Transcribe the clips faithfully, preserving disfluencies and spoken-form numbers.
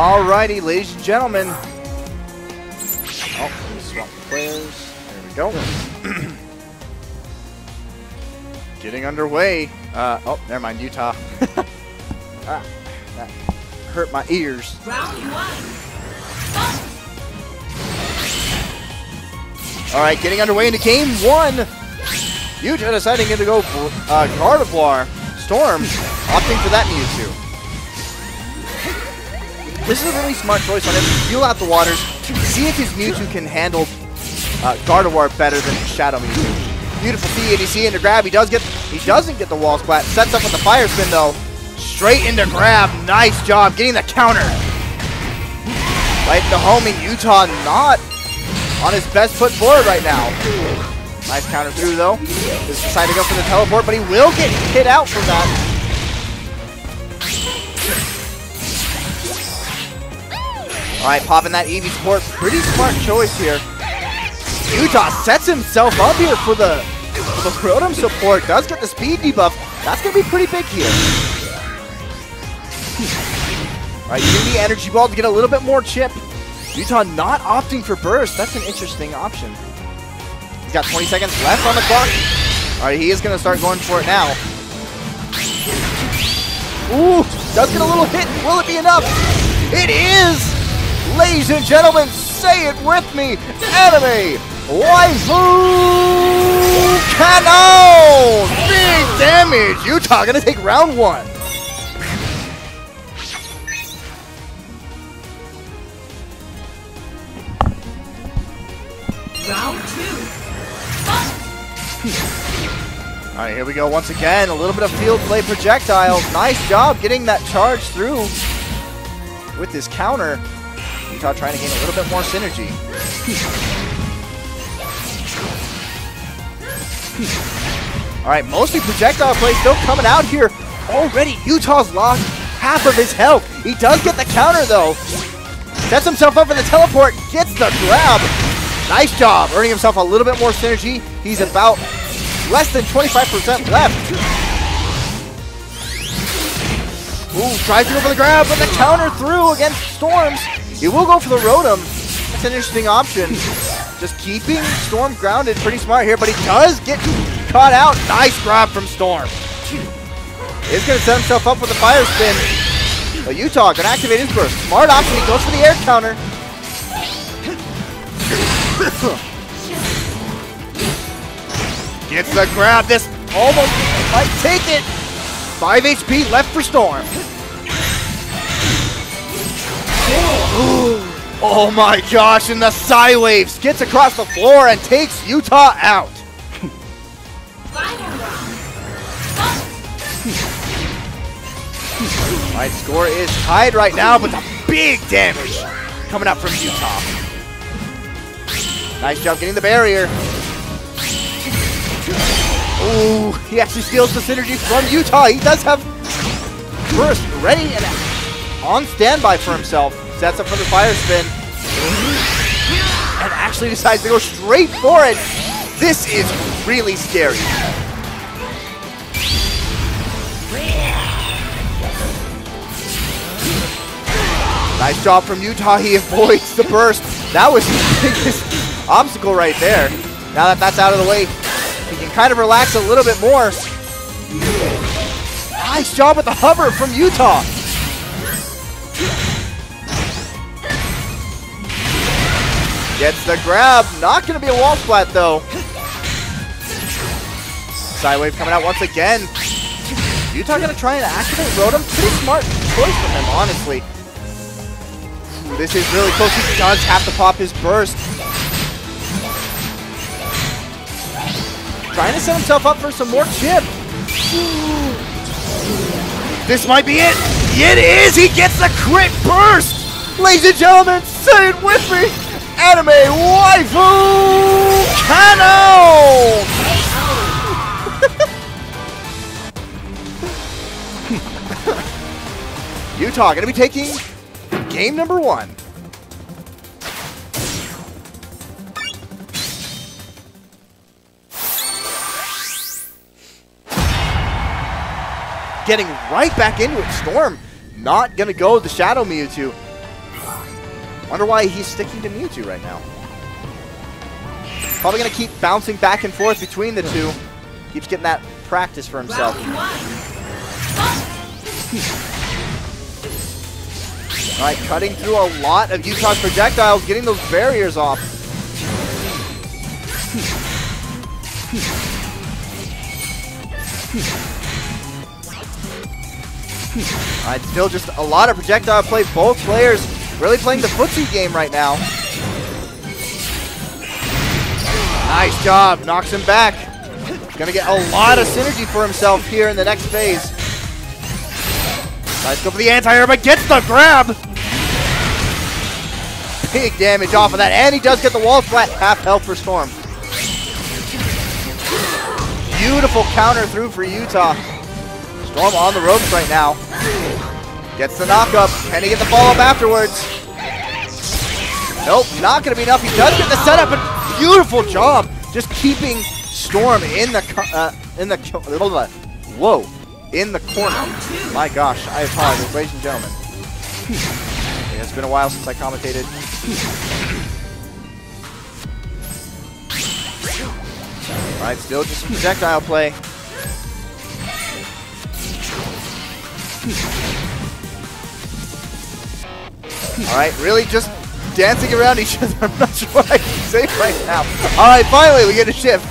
Alrighty, ladies and gentlemen. Oh, swap the players. There we go. Getting underway. Uh, oh, never mind, Utah. Ah, that hurt my ears. Round one. All right, getting underway into game one. Utah deciding to go for uh, Gardevoir. Storm opting for that Mewtwo. This is a really smart choice on him. Feel out the waters. See if his Mewtwo can handle uh, Gardevoir better than Shadow Mewtwo. Beautiful P eighty C into grab. He does get. He doesn't get the wall splat. Sets up with the fire spin though. Straight into grab. Nice job getting the counter. Right to home in Utah. Not on his best foot forward right now. Nice counter through though. Just decided to go for the teleport, but he will get hit out from that. Alright, popping that Eevee support. Pretty smart choice here. Utah sets himself up here for the, for the Rotom support. Does get the speed debuff. That's going to be pretty big here. Alright, you need the energy ball to get a little bit more chip. Utah not opting for burst. That's an interesting option. He's got twenty seconds left on the clock. Alright, he is going to start going for it now. Ooh, does get a little hit. Will it be enough? It is! Ladies and gentlemen, say it with me, Anime Waifu Kano! Big damage! Utah gonna take round one. Round two. Alright, here we go once again. A little bit of field play projectiles. Nice job getting that charge through with his counter. Utah trying to gain a little bit more synergy. Alright, mostly projectile play still coming out here. Already, Utah's lost half of his health. He does get the counter, though. Sets himself up for the teleport, gets the grab. Nice job, earning himself a little bit more synergy. He's about less than twenty-five percent left. Ooh, tries to go for the grab, but the counter through against Storms. He will go for the Rotom. That's an interesting option. Just keeping Storm grounded. Pretty smart here, but he does get caught out. Nice grab from Storm. He's going to set himself up with a fire spin. But Utah going to activate his burst. Smart option. He goes for the air counter. Gets the grab. This almost might take it. five H P left for Storm. Ooh. Oh my gosh, and the Psywaves gets across the floor and takes Utah out. My score is tied right now, but the big damage coming up from Utah. Nice job getting the barrier. Ooh, he actually steals the synergy from Utah. He does have burst ready and on standby for himself. Sets up for the fire spin. And actually decides to go straight for it. This is really scary. Nice job from Utah. He avoids the burst. That was the biggest obstacle right there. Now that that's out of the way, he can kind of relax a little bit more. Nice job with the hover from Utah. Gets the grab. Not going to be a wall splat, though. Psywave coming out once again. Utah going to try and activate Rotom. Pretty smart choice from him, honestly. This is really close. He does have to pop his burst. Trying to set himself up for some more chip. This might be it. It is. He gets the crit burst. Ladies and gentlemen, say it with me. Anime Waifu Kano! Utah gonna be taking game number one. Getting right back into it. Storm not gonna go with the Shadow Mewtwo. Wonder why he's sticking to Mewtwo right now. Probably going to keep bouncing back and forth between the two. Keeps getting that practice for himself. Alright, cutting through a lot of Yutag's projectiles, getting those barriers off. Alright, still just a lot of projectile play. Both players really playing the footsie game right now. Nice job, knocks him back. Gonna get a lot of synergy for himself here in the next phase. Nice go for the anti-air, but gets the grab! Big damage off of that, and he does get the wall flat, half health for Storm. Beautiful counter through for Yutag. Storm on the ropes right now. Gets the knock-up, can he get the follow-up afterwards? Nope, not gonna be enough. He does get the setup, but beautiful job just keeping Storm in the, uh, in the, whoa. in the corner. My gosh, I apologize, ladies and gentlemen. It's been a while since I commentated. Alright, still just some projectile play. Alright, really just dancing around each other. I'm not sure what I can say right now. Alright, finally we get a shift.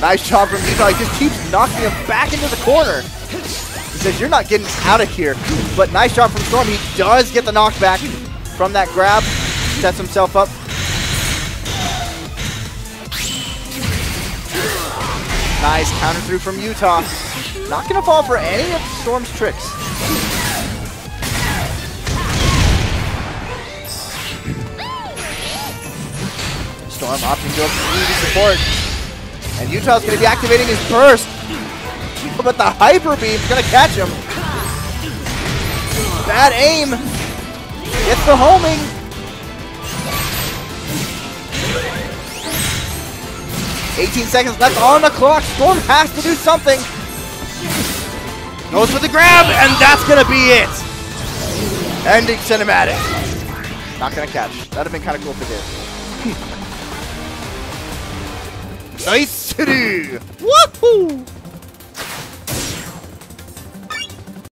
Nice job from Yutag. He just keeps knocking him back into the corner. He says, you're not getting out of here. But nice job from Storm. He does get the knockback from that grab. Sets himself up. Nice counter through from Yutag. Not going to fall for any of Storm's tricks. Storm opting to easy support. And Yutag's going to be activating his burst, but the Hyper Beam's going to catch him. Bad aim. Gets the homing. eighteen seconds left on the clock. Storm has to do something. Goes for the grab, and that's going to be it. Ending cinematic. Not going to catch. That would have been kind of cool if it did. Nice city! Woohoo!